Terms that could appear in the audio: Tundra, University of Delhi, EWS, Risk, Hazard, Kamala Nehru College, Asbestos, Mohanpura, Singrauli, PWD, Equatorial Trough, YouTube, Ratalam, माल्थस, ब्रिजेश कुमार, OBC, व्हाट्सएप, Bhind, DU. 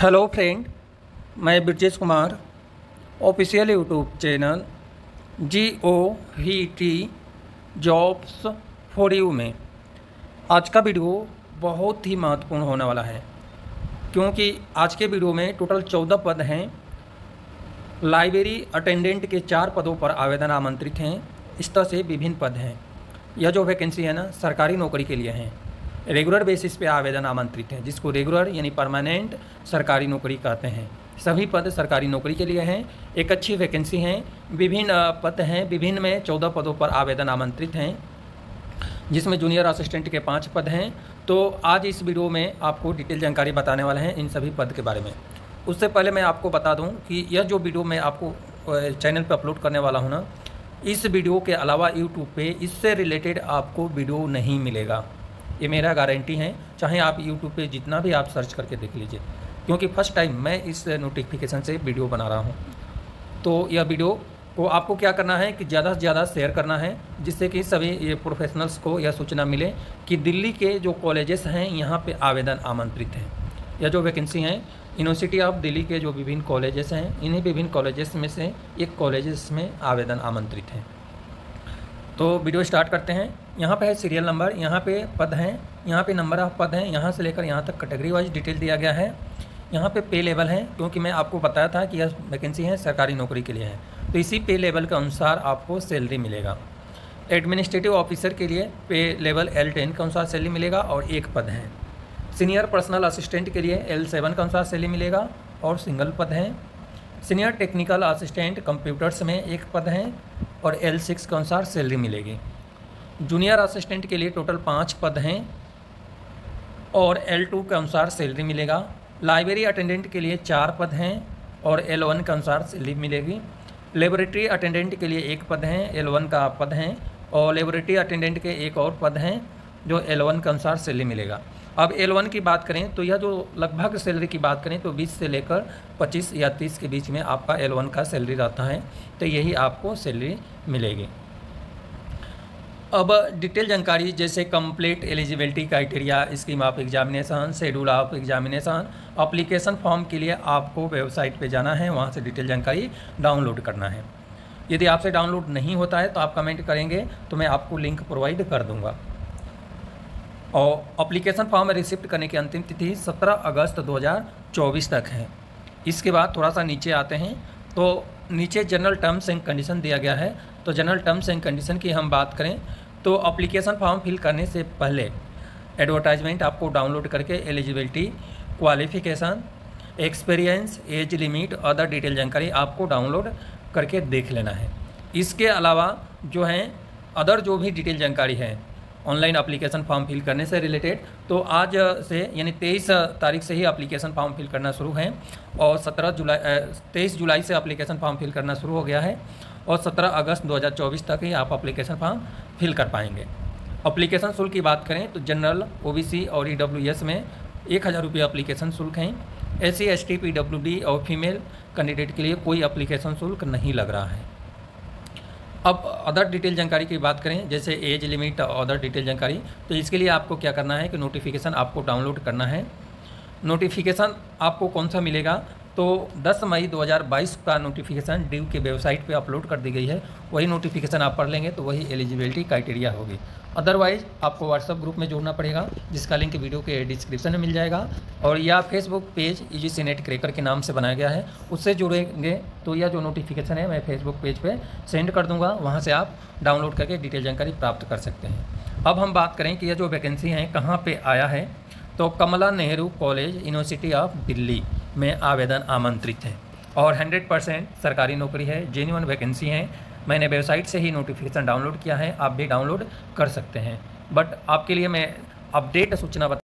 Hello friend, मैं ब्रिजेश कुमार official YouTube channel GO HIT jobs for you में आज का वीडियो बहुत ही महत्वपूर्ण होने वाला है, क्योंकि आज के वीडियो में टोटल 14 पद हैं। लाइब्रेरी अटेंडेंट के 4 पदों पर आवेदन आमंत्रित हैं। इस तरह से विभिन्न पद हैं। यह जो वैकेंसी है ना, सरकारी नौकरी के लिए हैं। रेगुलर बेसिस पे आवेदन आमंत्रित हैं, जिसको रेगुलर यानी परमानेंट सरकारी नौकरी कहते हैं। सभी पद सरकारी नौकरी के लिए हैं। एक अच्छी वैकेंसी हैं, विभिन्न पद हैं। विभिन्न में 14 पदों पर आवेदन आमंत्रित हैं, जिसमें जूनियर असिस्टेंट के 5 पद हैं। तो आज इस वीडियो में आपको डिटेल जानकारी बताने वाले हैं इन सभी पद के बारे में। उससे पहले मैं आपको बता दूँ कि यह जो वीडियो मैं आपको चैनल पर अपलोड करने वाला हूँ ना, इस वीडियो के अलावा यूट्यूब पर इससे रिलेटेड आपको वीडियो नहीं मिलेगा, ये मेरा गारंटी है। चाहे आप YouTube पे जितना भी आप सर्च करके देख लीजिए, क्योंकि फर्स्ट टाइम मैं इस नोटिफिकेशन से वीडियो बना रहा हूँ। तो यह वीडियो को आपको क्या करना है कि ज़्यादा से ज़्यादा शेयर करना है, जिससे कि सभी ये प्रोफेशनल्स को यह सूचना मिले कि दिल्ली के जो कॉलेजेस हैं यहाँ पे आवेदन आमंत्रित हैं। यह जो वैकेंसी हैं, यूनिवर्सिटी ऑफ दिल्ली के जो विभिन्न कॉलेजेस हैं, इन्हीं विभिन्न कॉलेजेस में से एक कॉलेजेस में आवेदन आमंत्रित हैं। तो वीडियो स्टार्ट करते हैं। यहाँ पे है सीरियल नंबर, यहाँ पे पद हैं, यहाँ पे नंबर ऑफ पद हैं, यहाँ से लेकर यहाँ तक कैटेगरी वाइज डिटेल दिया गया है। यहाँ पे पे लेवल है, क्योंकि मैं आपको बताया था कि यह वैकेंसी है सरकारी नौकरी के लिए है, तो इसी पे लेवल के अनुसार आपको सैलरी मिलेगा। एडमिनिस्ट्रेटिव ऑफिसर के लिए पे लेवल L10 के अनुसार सैलरी मिलेगा और 1 पद है। सीनियर पर्सनल असिस्टेंट के लिए L7 के अनुसार सैलरी मिलेगा और सिंगल पद है। सीनियर टेक्निकल असिस्टेंट कंप्यूटर्स में 1 पद है और L6 के अनुसार सैलरी मिलेगी। जूनियर असिस्टेंट के लिए टोटल 5 पद हैं और L2 के अनुसार सैलरी मिलेगा। लाइब्रेरी अटेंडेंट के लिए 4 पद हैं और L1 के अनुसार सैलरी मिलेगी। लेबोरेटरी अटेंडेंट के लिए 1 पद हैं, L1 का पद हैं, और लेबोरेटरी अटेंडेंट के 1 और पद हैं जो L1 के अनुसार सैलरी मिलेगा। अब L1 की बात करें तो यह जो लगभग सैलरी की बात करें तो 20 से लेकर 25 या 30 के बीच में आपका L1 का सैलरी रहता है, तो यही आपको सैलरी मिलेगी। अब डिटेल जानकारी जैसे complete eligibility criteria, scheme of examination, schedule of examination, application form के लिए आपको वेबसाइट पे जाना है, वहाँ से डिटेल जानकारी डाउनलोड करना है। यदि आपसे डाउनलोड नहीं होता है तो आप कमेंट करेंगे तो मैं आपको लिंक प्रोवाइड कर दूँगा। और एप्लीकेशन फॉर्म रिसिप्ट करने की अंतिम तिथि 17 अगस्त 2024 तक है। इसके बाद थोड़ा सा नीचे आते हैं तो नीचे जनरल टर्म्स एंड कंडीशन दिया गया है। तो जनरल टर्म्स एंड कंडीशन की हम बात करें तो एप्लीकेशन फॉर्म फिल करने से पहले एडवर्टाइजमेंट आपको डाउनलोड करके eligibility, qualification, experience, age limit, other detail जानकारी आपको डाउनलोड करके देख लेना है। इसके अलावा जो हैं अदर जो भी डिटेल जानकारी है ऑनलाइन एप्लीकेशन फॉर्म फिल करने से रिलेटेड, तो आज से यानी 23 तारीख से ही एप्लीकेशन फॉर्म फिल करना शुरू है और 23 जुलाई से एप्लीकेशन फॉर्म फिल करना शुरू हो गया है और 17 अगस्त 2024 तक ही आप एप्लीकेशन फॉर्म फिल कर पाएंगे। एप्लीकेशन शुल्क की बात करें तो जनरल, OBC और EWS में 1000 रुपये एप्लीकेशन शुल्क हैं। SC, ST, PWD और फीमेल कैंडिडेट के लिए कोई एप्लीकेशन शुल्क नहीं लग रहा है। अब अदर डिटेल जानकारी की बात करें जैसे एज लिमिट और अदर डिटेल जानकारी, तो इसके लिए आपको क्या करना है कि नोटिफिकेशन आपको डाउनलोड करना है। नोटिफिकेशन आपको कौन सा मिलेगा तो 10 मई 2022 का नोटिफिकेशन DU के वेबसाइट पे अपलोड कर दी गई है, वही नोटिफिकेशन आप पढ़ लेंगे तो वही एलिजिबिलिटी क्राइटेरिया होगी। अदरवाइज़ आपको व्हाट्सएप ग्रुप में जुड़ना पड़ेगा, जिसका लिंक वीडियो के डिस्क्रिप्शन में मिल जाएगा, और या Facebook page easy senate cracker के नाम से बनाया गया है, उससे जुड़ेंगे तो यह जो नोटिफिकेशन है मैं फेसबुक पेज पे सेंड कर दूँगा, वहाँ से आप डाउनलोड करके डिटेल जानकारी प्राप्त कर सकते हैं। अब हम बात करें कि यह जो वैकेंसी है कहाँ पर आया है तो कमला Nehru college, university of Delhi में आवेदन आमंत्रित है और 100% सरकारी नौकरी है, जेन्युइन वैकेंसी है। मैंने वेबसाइट से ही नोटिफिकेशन डाउनलोड किया है, आप भी डाउनलोड कर सकते हैं। बट आपके लिए मैं अपडेट सूचना